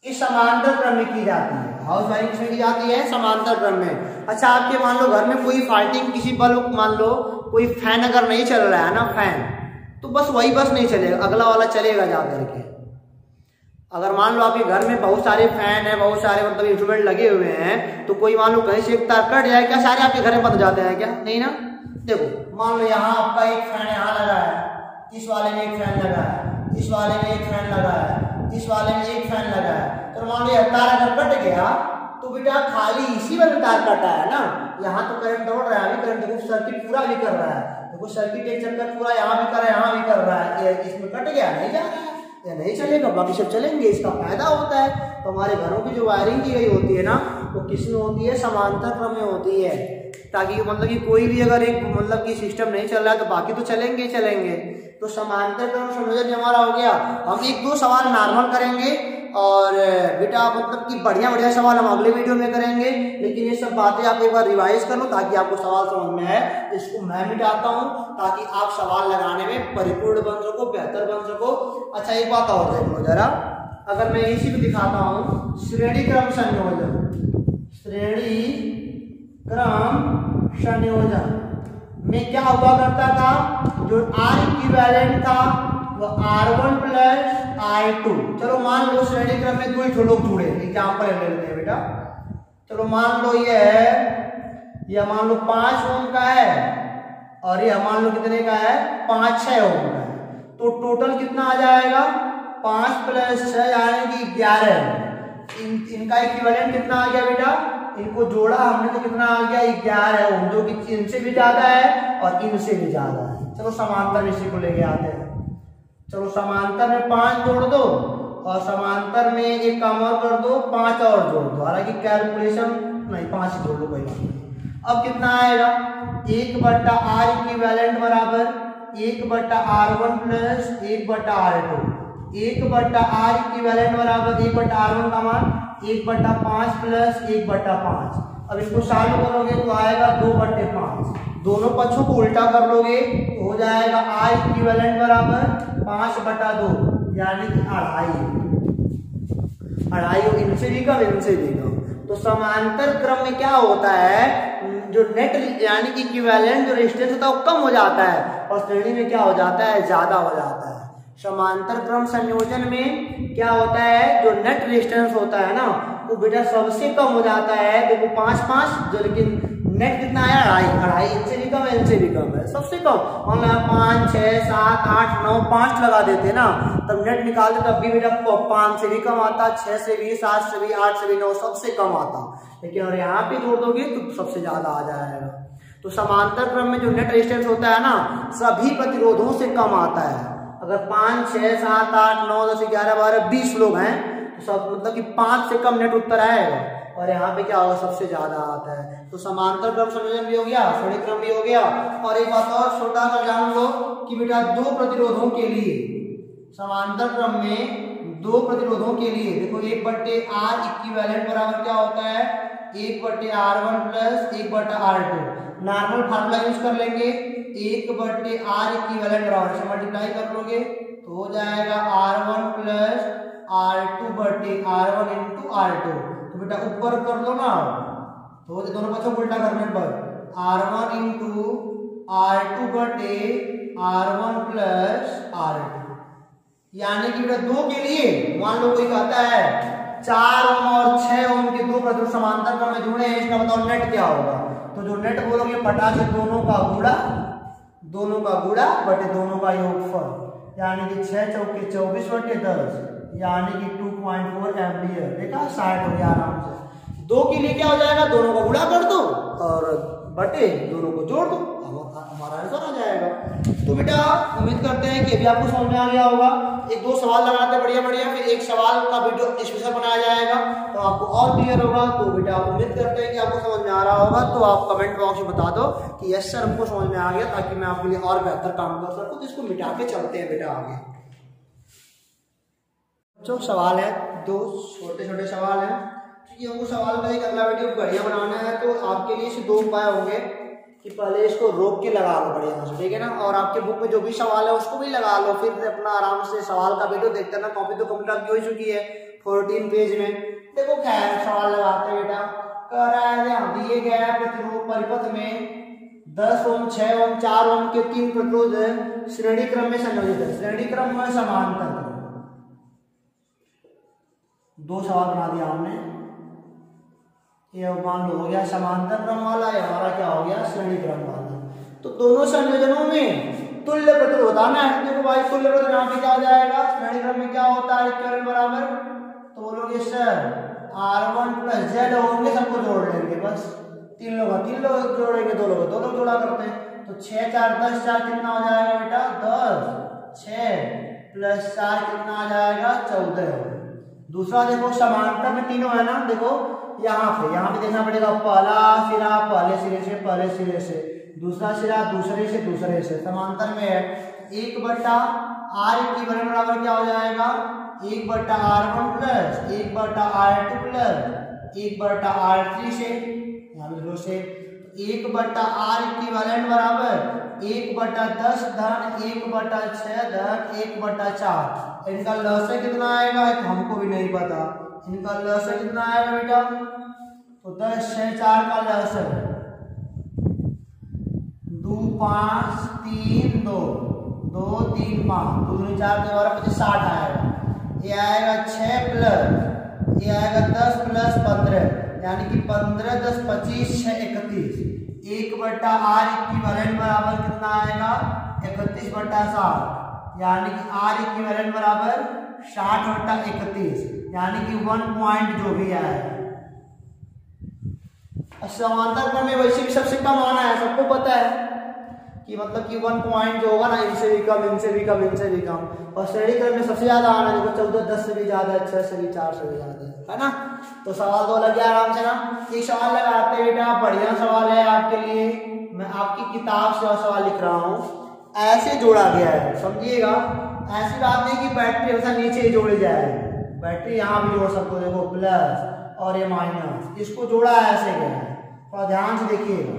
इस समांतर क्रम में की जाती है, हाउस वायरिंग इसमें की जाती है समांतर क्रम में। अच्छा, आपके मान लो घर में कोई फाइटिंग, किसी बल्ब, मान लो कोई फैन अगर नहीं चल रहा है ना, फैन, तो बस वही बस नहीं चलेगा, अगला वाला चलेगा जा करके। अगर मान लो आपके घर में बहुत सारे फैन है, बहुत सारे मतलब इंस्ट्रूमेंट लगे हुए हैं, तो कोई मान लो कहीं से एक तार कट जाए, क्या सारे आपके घर में बंद जाते हैं क्या, नहीं ना। देखो मान लो यहाँ आपका एक फैन यहाँ लगा है, इस वाले में एक फैन लगा है, इस वाले में एक फैन लगा है, इस वाले में एक फैन लगा है, तो मान लो यह तार अगर कट गया तो बेटा खाली इसी वाले तार कटा है ना, यहाँ तो करंट दौड़ रहा है, करंट सर्किट पूरा भी कर रहा है, वो सर्किट एक चक्कर पूरा यहाँ भी कर रहा है, यहाँ भी कर रहा है, ये इसमें कट गया नहीं जा रहा है, या नहीं चलेगा, बाकी सब चलेंगे। इसका फायदा होता है। तो हमारे घरों की जो वायरिंग की गई होती है ना, वो किसमें होती है, समांतर क्रम में होती है, ताकि मतलब कि कोई भी अगर एक मतलब कि सिस्टम नहीं चल रहा है तो बाकी तो चलेंगे ही चलेंगे। तो समांतर क्रम संयोजन हमारा हो गया। हम एक दो सवाल नॉर्मल करेंगे, और बेटा मतलब कि बढ़िया बढ़िया सवाल हम अगले वीडियो में करेंगे, लेकिन ये सब बातें आप एक बार रिवाइज कर लो ताकि आपको सवाल समझ में आए। इसको मैं मिटाता हूँ ताकि आप सवाल लगाने में परिपूर्ण बन सको, बेहतर बन सको। अच्छा, एक बात और देख लो जरा, अगर मैं इसी को दिखाता हूँ, श्रेणी क्रम संयोजन, श्रेणी क्रम संयोजन में क्या हुआ करता था, जो R इक्विवेलेंट था वो R1 प्लस R2। चलो मान लो श्रेणी क्रम में दो ही लोग जुड़े, एग्जाम्पल ले लेते हैं बेटा। चलो मान लो ये है, ये मान लो 5 ओम का है, और ये मान लो कितने का है, 5-6 ओम का है, तो टोटल कितना आ जाएगा, 5 प्लस 6 यानी कि 11। इनका इक्विवेलेंट कितना आ गया बेटा, इनको जोड़ा हमने तो कितना आ गया 11 ओम, जो कि इनसे भी ज्यादा है और इनसे भी ज्यादा है। चलो समांतर में इसी को लेके आते हैं। चलो समांतर में 5 जोड़ दो, और समांतर में एक काम और कर दो, 5 और जोड़ दो, हालांकि कैलकुलेशन नहीं, 5 जोड़ दो कोई बात नहीं। अब कितना आएगा, 1 बटा R इक्विवेलेंट बराबर 1 बटा R1 प्लस 1 बटा R2, 1 बटा R इक्विवेलेंट बराबर 1 बटा R1 का मान 1 बटा 5 प्लस 1 बटा 5। अब इनको सॉल्व करोगे तो आएगा 2 बटे 5, दोनों पक्षों को उल्टा कर लोगे तो हो जाएगा R इक्विवेलेंट बराबर 5 बटा 2, यानी कि 2.5, इनसे भी कम इनसे भी कम। तो समांतर क्रम में क्या होता है, जो नेट यानी कि इक्विवेलेंट जो रेजिस्टेंस होता है वो कम हो जाता है, और श्रेणी में क्या हो जाता है, ज्यादा हो जाता है। समांतर क्रम संयोजन में क्या होता है, जो नेट रेजिस्टेंस होता है ना वो बेटा सबसे कम हो जाता है। देखो 5-5 जो, लेकिन नेट कितना आया अढ़ाई, अढ़ाई एल से भी कम, एल से भी कम है, सबसे कम। हम यहाँ 5, 6, 7, 8, 9, 5 लगा देते ना, तब नेट निकालते तब भी बेटा 5 से भी कम आता, 6 से भी 7 से भी 8 से भी 9 सबसे कम आता, लेकिन और यहाँ पे जोड़ दोगे तो सबसे ज्यादा आ जाएगा। तो समांतर क्रम में जो नेट रेजिस्टेंस होता है ना, सभी प्रतिरोधों से कम आता है। अगर 5, 6, 7, 8, 9, 10, 11, 12, 20 लोग हैं तो सब मतलब कि 5 से कम नेट उत्तर आएगा, और यहाँ पे क्या होगा सबसे ज्यादा आता है। तो समांतर क्रम संयोजन भी हो गया, श्रेणी क्रम भी हो गया, और एक बात और छोटा सा जान लो कि बेटा 2 प्रतिरोधों के लिए समांतर क्रम में 2 प्रतिरोधों के लिए देखो 1/R equivalent बराबर क्या होता है 1/R1 + 1/R2। Normal formula use कर लेंगे, 1/R equivalent बराबर से मल्टीप्लाई कर लोगे तो हो जाएगा R1 + R2/R1 × R2। तो बेटा ऊपर कर दो ना, तो दोनों पक्षों को उल्टा करने पर R1 × R2 बटे R1 प्लस R2, यानी कि बेटा 2 के लिए मान लो कोई कहता है 4 ओम और 6 ओम के 2 प्रतिरोध समांतर क्रम में जुड़े हैं, इसका बताओ नेट क्या होगा। तो जो नेट बोलोगे पटा से दोनों का गुड़ा बटे दोनों का योगफल, यानी कि 6 चौके 24 बटे 10, यानी कि 2.4 एम्पीयर। बेटा 60 हो गया आराम से। 2 के लिए क्या हो जाएगा, दोनों को गुणा कर दो और बटे दोनों को जोड़ दो, हमारा आंसर आ जाएगा। तो बेटा उम्मीद करते हैं कि अभी आपको समझ में आ गया होगा। 1-2 सवाल लगाते हैं बढ़िया बढ़िया, फिर एक सवाल का वीडियो स्पेशल बनाया जाएगा तो आपको और क्लियर होगा। तो बेटा उम्मीद करते हैं कि आपको समझ में आ रहा होगा, तो आप कमेंट बॉक्स में बता दो कि यस सर हमको समझ में आ गया, ताकि मैं आपके लिए और बेहतर काम कर सकूँ। तो इसको मिटा के चलते हैं बेटा आगे। जो सवाल है 2 छोटे छोटे सवाल है, ये हमको सवाल का एक अगला वीडियो बढ़िया बनाना है। तो आपके लिए इसे 2 उपाय होंगे कि पहले इसको रोक के लगा लो बढ़िया से, ठीक है ना, और आपके बुक में जो भी सवाल है उसको भी लगा लो, फिर अपना आराम से सवाल का वीडियो देखते रहना। कॉपी तो कंप्लीट आपकी हो चुकी है 14 पेज में। देखो क्या है सवाल लगाते हैं बेटा, कह रहा है दिए गए प्रतिरोध परिपथ में 10 ओम 6 ओम 4 ओम के 3 प्रतिरोध श्रेणी क्रम में संयोजित है। श्रेणी क्रम में समांतर, 2 सवाल बना दिया हमने, ये मान लो हो गया समांतर क्रम वाला, या हमारा क्या हो गया श्रेणी क्रम वाला। तो दोनों संयोजनों में तुल्य प्रतिरोध आना है। देखो भाई तुल्य प्रतिरोध यहाँ पे क्या हो जाएगा, श्रेणी क्रम में क्या होता है इक्विवेलेंट बराबर, तो बोलोगे सर R1 + Z होंगे, सबको जोड़ लेंगे, बस 3 लोग जोड़ेंगे, 2 लोग जोड़ा करते हैं। तो 6, 4, 10, 4 कितना हो जाएगा बेटा 10, 6 + 4 कितना आ जाएगा 14। दूसरा देखो समांतर में तीनों है ना, देखो यहाँ पे देखना पड़ेगा, पहला सिरा पहले सिरे से, दूसरा सिरा दूसरे से। समांतर में है 1/R equivalent बराबर क्या हो जाएगा 1/R1 + 1/R2 + 1/R3 से, यहाँ पे से 1/R equivalent बराबर 1/10 - 1/6 - 1/4। इनका लसे कितना आएगा हमको भी नहीं पता, इनका लहसर कितना आएगा बेटा, तो 10, 6, 4 का लहसर 2, 5, 3, 2, 2, 3, 5, 2, 4, 12, 25, 60 आएगा। ये आएगा 6 प्लस ये आएगा 10 प्लस 15, यानी कि 15, 10, 25, 6, 31। 1/R equivalent बराबर कितना आएगा 31/60, यानी कि R equivalent बराबर 60/31, यानी कि 1 पॉइंट जो भी आया है। समांतर क्रम में वैसे भी सबसे कम आना है, सबको पता है कि मतलब कि 1 पॉइंट जो होगा ना, इनसे भी कम। और श्रेणी क्रम में सबसे ज्यादा आना है, देखो 14, 10 से भी ज्यादा है, 6 से भी 4 से भी ज्यादा है ना। तो सवाल तो लग गया आराम से ना। एक सवाल लगाते हैं बेटा, बढ़िया सवाल है आपके लिए, मैं आपकी किताब से सवाल लिख रहा हूँ। ऐसे जोड़ा गया है, समझिएगा, ऐसी बात नहीं कि बैटरी हमेशा नीचे ही जोड़ी जाए, बैटरी यहाँ भी जोड़ सकते हो, देखो प्लस और ये माइनस, इसको जोड़ा ऐसे गया। थोड़ा ध्यान से देखिएगा,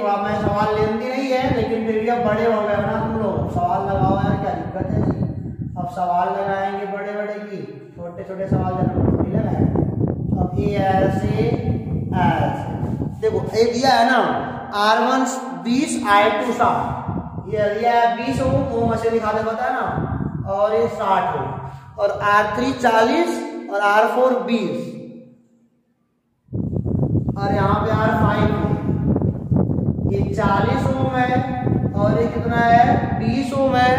थोड़ा मैं सवाल लेंदी नहीं है, लेकिन फिर भी अब बड़े हो गए ना तुम लोग, सवाल लगाओ यार क्या दिक्कत है जी। अब सवाल लगाएंगे बड़े बड़े की, छोटे छोटे सवाल लगाएंगे। अब ये ऐसे देखो, ये दिया है ना R1 20, I2 60, ये 20 ओम से दिखा दे पता है ना, और ये 60 ओम, और R3 40 और R4 20। और यहाँ पे R5 ये 40 ओम है और ये कितना है 20 ओम है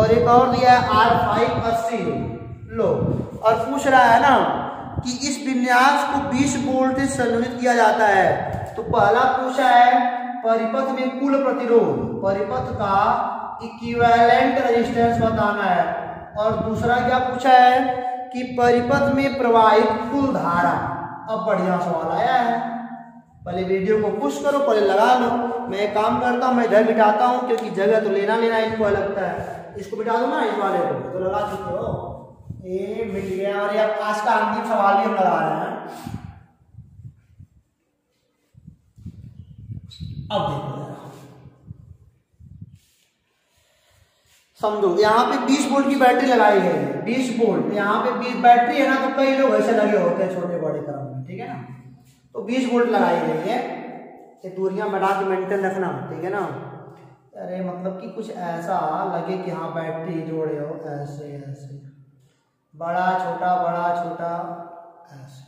और एक और दिया है R5 80 लो। और पूछ रहा है ना कि इस विन्यास को 20 वोल्ट से संचालित किया जाता है। तो पहला पूछा है परिपथ में कुल प्रतिरोध, परिपथ का इक्विवेलेंट रेजिस्टेंस बताना है। और दूसरा क्या पूछा है कि परिपथ में प्रवाहित कुल धारा। अब बढ़िया सवाल आया है, पहले वीडियो को पुश करो, पहले लगा लो। मैं एक काम करता हूँ, मैं इधर बिठाता हूँ क्योंकि जगह तो लेना लेना इसको लगता है, इसको बिठा दो ना इस वाले को, तो लगा चुके हो ये मिट गया। और ये आज का अंतिम सवाल भी हम लगा रहे हैं। अब देखो समझो, यहाँ पे 20 वोल्ट की बैटरी लगाई गई है, 20 वोल्ट यहाँ पे 20 बैटरी है ना, तो कई लोग ऐसे लगे होते हैं छोटे बड़े क्रम में, ठीक है ना। तो 20 वोल्ट लगाई गई है, ये दूरियां बढ़ा के मेंटेन रखना, ठीक है ना। अरे मतलब कि कुछ ऐसा लगे कि हाँ बैटरी जोड़े हो, ऐसे ऐसे बड़ा छोटा ऐसे।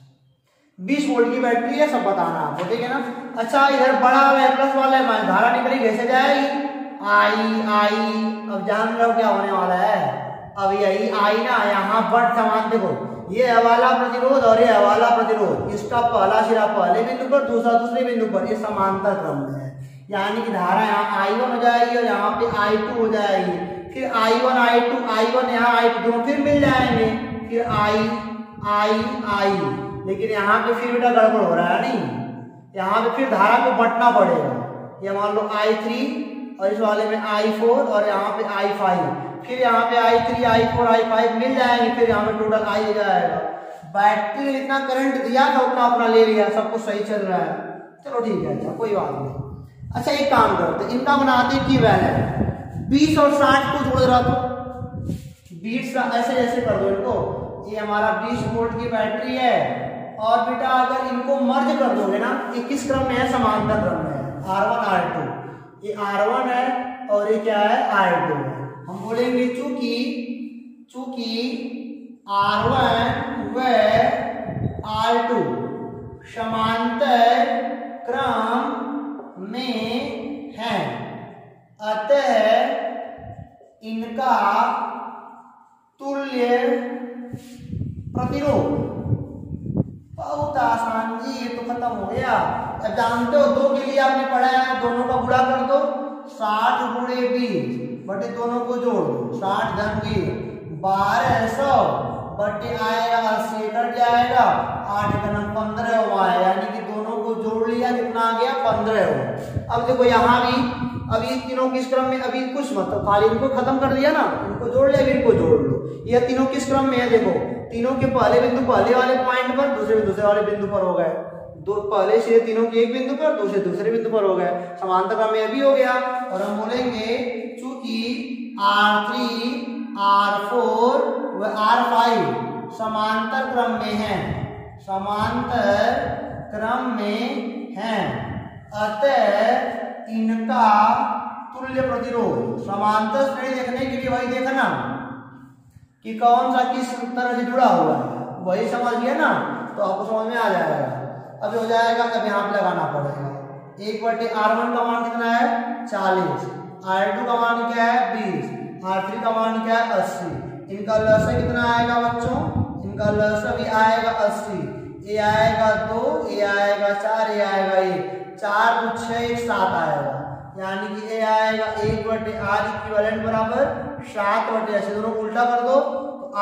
20 वोल्ट की बैटरी है, सब बताना आपको, ठीक है ना। अच्छा इधर बड़ा प्लस वाला है, धारा निकली कैसे जाएगी, आई। अब जान लो क्या होने वाला है, अब यही आई ना, यहाँ बट समान देखो, ये हवाला प्रतिरोध और ये हवाला प्रतिरोध, इसका पहला सिरा पहले बिंदु पर, दूसरा दूसरे बिंदु पर, ये समानता क्रम में है। यानी कि धारा यहाँ I1 हो जाएगी और यहाँ पे I2 हो जाएगी, फिर I1 यहाँ I2 दोनों फिर मिल जाएंगे, फिर I। लेकिन यहाँ पे फिर बेटा गड़बड़ हो रहा है, नहीं यहाँ पे फिर धारा को बंटना पड़ेगा। ये मान लो I3 और इस वाले में I4 और यहाँ पे I5, फिर यहाँ पे I3 I4 I5 मिल जाएंगे, फिर यहाँ पे टोटल I हो जाएगा। बैटरी ने इतना करंट दिया था उतना अपना ले लिया, सब कुछ सही चल रहा है, चलो ठीक है, अच्छा कोई बात नहीं। अच्छा एक काम करते, इनका बनाते की वैल्यू 20 और 60 को जोड़ रहा था, 20 का ऐसे ऐसे कर दो इनको, ये हमारा 20 वोल्ट की बैटरी है। और बेटा अगर इनको मर्ज कर दोगे ना, ये किस क्रम में है, समानता क्रम में है, R1 R2, ये R1 है और ये क्या है R2 है। हम बोलेंगे चूंकि R1 व R2 समांतर क्रम में है, अतः इनका तुल्य प्रतिरोध। बहुत आसान जी, ये तो खत्म हो गया। जानते हो दो के लिए आपने पढ़ा है, दोनों का गुणा कर दो, 60 × 20 बटे दोनों को जोड़ दो, 60 × 1200 बटे आएगा 80 कट जाएगा, 8 × 15 हुआ है। यानी कि दोनों को जोड़ लिया, कितना आ गया 15 हुआ। अब देखो यहाँ भी अभी तीनों किस क्रम में, अभी कुछ मतलब खाली इनको खत्म कर दिया ना, इनको जोड़ लिया, इनको जोड़ लो। ये तीनों किस क्रम में है, देखो तीनों के पहले बिंदु पहले वाले पॉइंट पर, दूसरे बिंदु दूसरे वाले बिंदु पर हो गए, दो पहले से तीनों के एक बिंदु पर, दूसरे दूसरे बिंदु पर हो गए, समानता क्रम में अभी हो गया। और हम बोलेंगे चूंकि R3 R4 व R5 समांतर क्रम में है, समांतर क्रम में है, अतः इनका तुल्य प्रतिरोध। समांतर श्रेणी देखने के लिए वही देखना कि कौन सा किस तरह से जुड़ा हुआ है, वही समझ लिया ना, तो आपको समझ में आ जाएगा। अभी हो जाएगा, तब यहाँ पे लगाना पड़ेगा 1/R1 का मान कितना है 40, R2 का मान क्या है 20, R3 का मान क्या है 80। इनका लसा कितना आएगा बच्चों, इनका लसा भी आएगा 80, ये आएगा 2, ये आएगा 4, ये आएगा 1, 4 × 6 = 7 आएगा। यानी कि ये आएगा 1/R equivalent बराबर 7 बटे ऐसे दोनों उल्टा कर दो,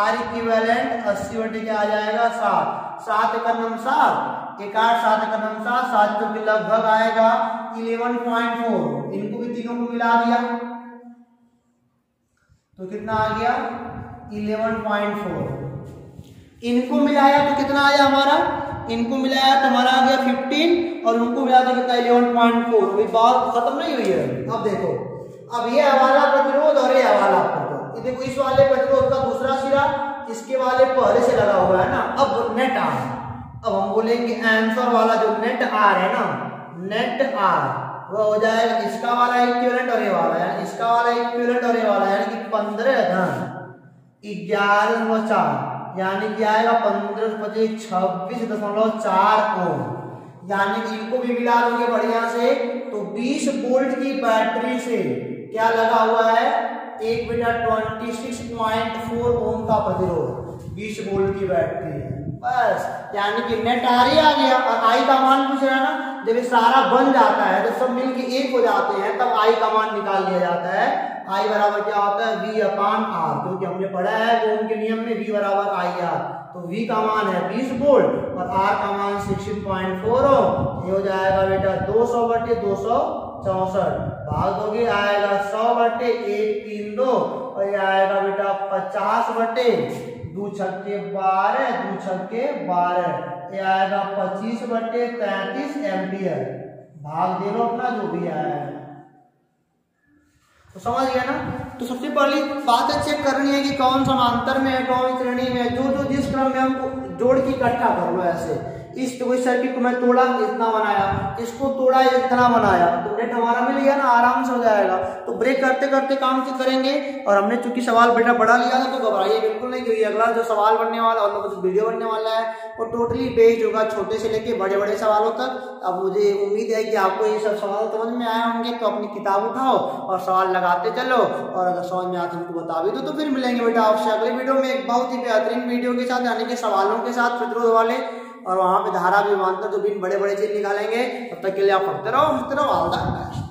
R equivalent 80 बटे क्या आ जाएगा 7, 7 × 7 1 8 7 1 9 7, 7 तो भी लगभग आएगा 11.4। इनको भी तीनों को मिला दिया तो कितना आ गया 11.4, इनको मिलाया तो कितना आया हमारा, इनको मिलाया तो हमारा आ गया 15 और उनको मिला तो कितना 11.4। अभी बात खत्म नहीं हुई है। अब देखो, अब ये हवाला प्रतिरोध और ये हवाला प्रतिरोध, देखो इस वाले प्रतिरोध का दूसरा सिरा इसके वाले पहले से लगा हुआ है ना। अब नेट आ, अब हम बोलेंगे आंसर वाला जो नेट आर है ना, नेट आर वो हो जाएगा इसका वाला इक्विवेलेंट और ये वाला है, इसका वाला इक्विवेलेंट और ये वाला, यानी कि 15 × 11 / 4 यानी कि आएगा 15 × 25 26.4 ओम। यानी कि इनको भी मिला लोगे बढ़िया से, तो 20 वोल्ट की बैटरी से क्या लगा हुआ है एक बेटा 26.4 ओम का प्रतिरोध 20 वोल्ट की बैटरी है। बस यानी कि नेट आ गया और आई का मान पूछ रहा है ना, जब ये सारा बन जाता है तो सब मिलके एक हो जाते हैं तब आई का मान निकाल लिया जाता है। आई बराबर क्या होता है v अपान आर, क्योंकि हमने पढ़ा है ओम के नियम में v बराबर आई आर, तो v का मान है 20 वोल्ट और r का मान 16.4 ओम। ये हो जाएगा बेटा 200/264 भाग दोगे आएगा 100/132 और ये आएगा बेटा 50/2 छक्के 12 ये आएगा 25/33 एम्पियर भाग दे लो अपना जो भी आया। तो समझ गया ना। तो सबसे पहली बात चेक करनी है कि कौन समांतर में है कौन श्रेणी में है, जो जिस क्रम में हमको जोड़ के इकट्ठा कर लो। ऐसे इस कोई सर्किट को मैं तोड़ा इतना बनाया, इसको तोड़ा इतना बनाया, तो नेट हमारा मिल गया ना, आराम से हो जाएगा। तो ब्रेक करते करते काम से करेंगे और हमने चूंकि सवाल बेटा बड़ा लिया था तो घबराइए बिल्कुल नहीं, क्योंकि अगला जो सवाल बनने वाला और कुछ वीडियो बनने वाला है वो टोटली बेस्ड होगा छोटे से लेके बड़े बड़े सवालों तक। अब मुझे उम्मीद है कि आपको ये सब सवाल समझ में आए होंगे, तो अपनी किताब उठाओ और सवाल लगाते चलो और अगर समझ में आते हमको बता भी दो। तो फिर मिलेंगे बेटा आपसे अगले वीडियो में एक बहुत ही बेहतरीन वीडियो के साथ, यानी कि सवालों के साथ प्रतिरोध वाले, और वहां पे धारा विभवांतर जो भी बड़े बड़े चीज निकालेंगे। तब तक के लिए आप पढ़ते रहो हंसते रहो। All the best.